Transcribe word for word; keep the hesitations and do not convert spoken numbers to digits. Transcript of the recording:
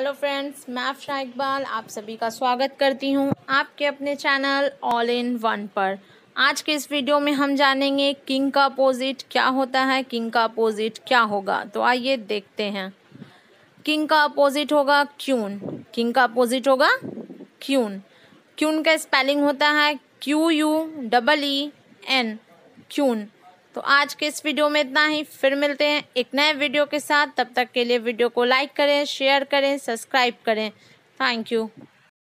Hello friends, मैं आफशान इकबाल आप सभी का स्वागत करती हूं आपके अपने चैनल ऑल इन वन पर। आज के इस वीडियो में हम जानेंगे किंग का अपोजिट क्या होता है, किंग का अपोजिट क्या होगा। तो आइए देखते हैं। किंग का अपोजिट होगा क्यून। किंग का अपोजिट होगा क्यून। क्यून का स्पेलिंग होता है Q U double E N, queen. तो आज के इस वीडियो में इतना ही, फिर मिलते हैं एक नए वीडियो के साथ। तब तक के लिए वीडियो को लाइक करें, शेयर करें, सब्सक्राइब करें। Thank you.